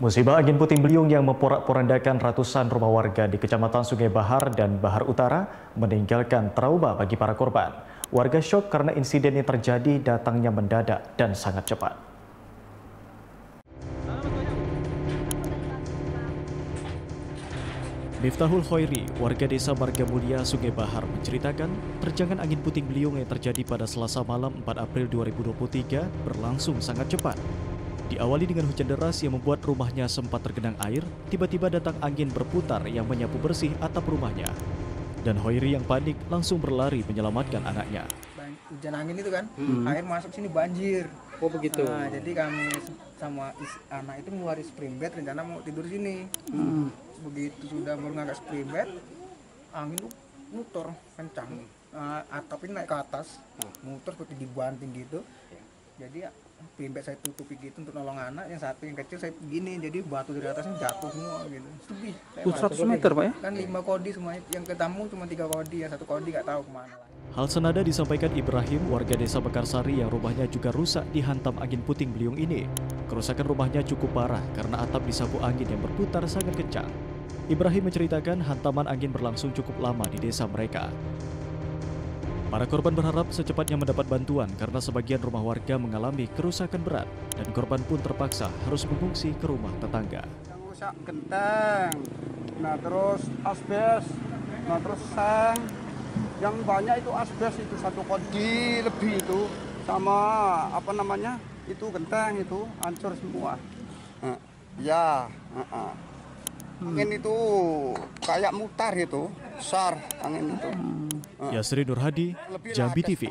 Musibah angin puting beliung yang memporak-porandakan ratusan rumah warga di Kecamatan Sungai Bahar dan Bahar Utara meninggalkan trauma bagi para korban. Warga syok karena insiden yang terjadi datangnya mendadak dan sangat cepat. Miftahul Khoyri, warga desa Margamulia, Sungai Bahar, menceritakan terjangan angin puting beliung yang terjadi pada Selasa malam 4 April 2023 berlangsung sangat cepat. Diawali dengan hujan deras yang membuat rumahnya sempat tergenang air, tiba-tiba datang angin berputar yang menyapu bersih atap rumahnya. Dan Khoyri yang panik langsung berlari menyelamatkan anaknya. Hujan angin itu kan, air masuk sini banjir. Oh begitu. Nah, jadi kami sama anak itu ngeluarin spring bed, rencana mau tidur sini. Begitu sudah baru ngangkat spring bed, angin itu muter kencang. Atapin naik ke atas, muter seperti dibanting gitu. Jadi pimpet saya tutupi gitu untuk nolong anak, yang satu yang kecil saya begini, jadi batu dari atasnya jatuh semua gitu. Lebih 100 meter Pak ya? Kan 5 kodi semua, yang ketemu cuma 3 kodi, yang satu kodi nggak tahu kemana. Hal senada disampaikan Ibrahim, warga desa Bekarsari yang rumahnya juga rusak dihantam angin puting beliung ini. Kerusakan rumahnya cukup parah karena atap disapu angin yang berputar sangat kencang. Ibrahim menceritakan hantaman angin berlangsung cukup lama di desa mereka. Para korban berharap secepatnya mendapat bantuan karena sebagian rumah warga mengalami kerusakan berat dan korban pun terpaksa harus mengungsi ke rumah tetangga. Yang rusak genteng, nah terus asbes, nah terus seng, yang banyak itu asbes itu satu kodi lebih itu, sama apa namanya itu genteng itu hancur semua. Ya, angin itu kayak mutar gitu, besar angin itu. Yasri Nurhadi, Jambi TV.